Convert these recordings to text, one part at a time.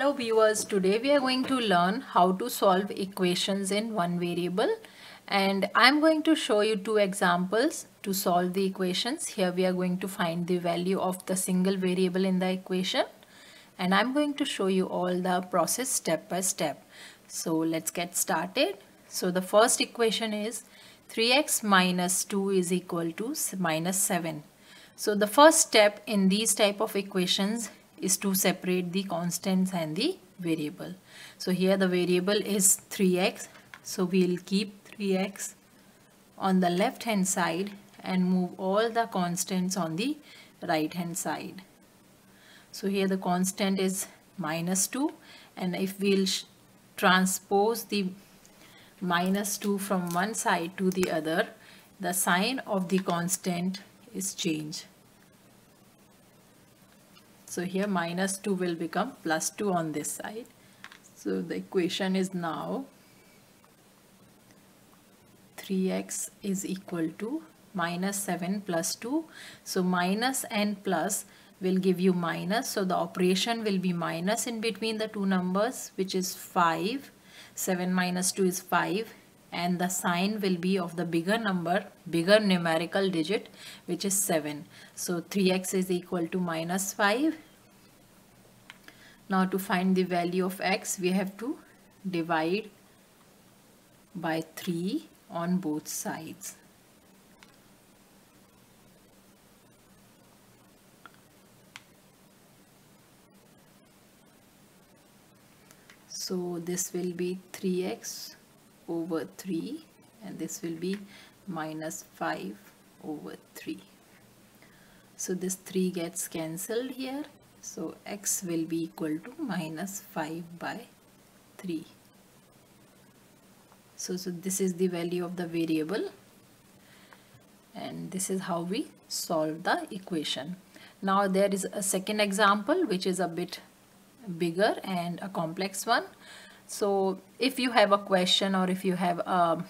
Hello viewers, today we are going to learn how to solve equations in one variable, and I'm going to show you two examples to solve the equations. Here we are going to find the value of the single variable in the equation, and I'm going to show you all the process step by step. So let's get started. So the first equation is 3x minus 2 is equal to minus 7. So the first step in these type of equations is to separate the constants and the variable. So here the variable is 3x, so we'll keep 3x on the left hand side and move all the constants on the right hand side. So here the constant is minus 2, and if we'll transpose the minus 2 from one side to the other, the sign of the constant is changed. So here minus 2 will become plus 2 on this side. So the equation is now 3x is equal to minus 7 plus 2. So minus and plus will give you minus. So the operation will be minus in between the two numbers, which is 5. 7 minus 2 is 5. And the sign will be of the bigger number, bigger numerical digit, which is 7. So 3x is equal to minus 5. Now to find the value of x, we have to divide by 3 on both sides. So this will be 3x over 3, and this will be minus 5 over 3. So this 3 gets cancelled here, so x will be equal to minus 5 by 3. So this is the value of the variable, and this is how we solve the equation. Now there is a second example which is a bit bigger and a complex one. So if you have a question, or if you have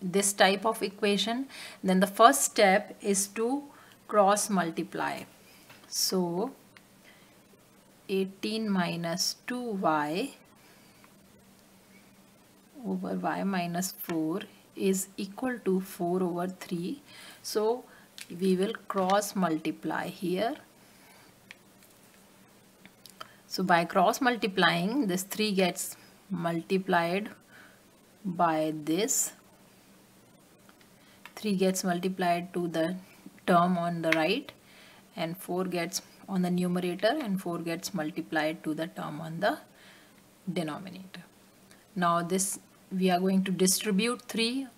this type of equation, then the first step is to cross multiply. So 18 minus 2y over y minus 4 is equal to 4 over 3. So we will cross multiply here. So by cross multiplying, this 3 gets multiplied by this. 3 gets multiplied to the term on the right, and 4 gets on the numerator, and 4 gets multiplied to the term on the denominator. Now this we are going to distribute 3,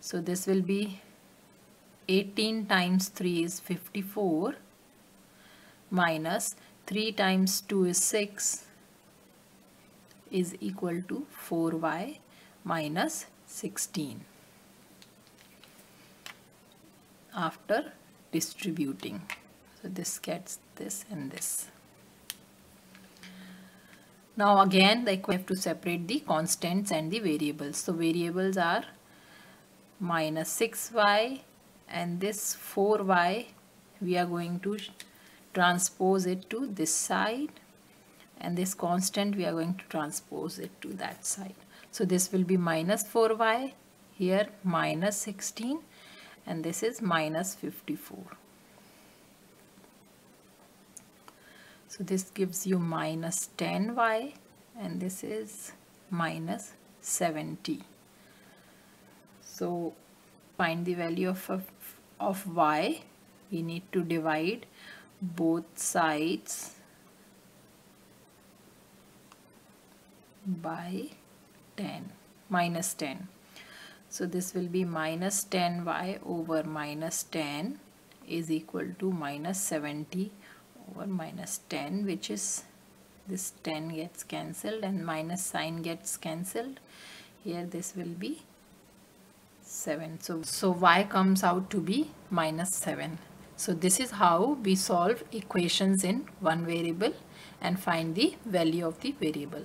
so this will be 18 times 3 is 54, minus 3 times 2 is 6 is equal to 4y minus 16 after distributing. So this gets this and this. Now again we have to separate the constants and the variables. So variables are minus 6y, and this 4y we are going to transpose it to this side, and this constant we are going to transpose it to that side. So this will be minus 4y, here minus 16, and this is minus 54. So this gives you minus 10y, and this is minus 70. So find the value of y. We need to divide both sides by 10, minus 10. So this will be minus 10y over minus 10 is equal to minus 70 over minus 10, which is this 10 gets cancelled and minus sign gets cancelled. Here this will be 7. So y comes out to be minus 7. So this is how we solve equations in one variable and find the value of the variable.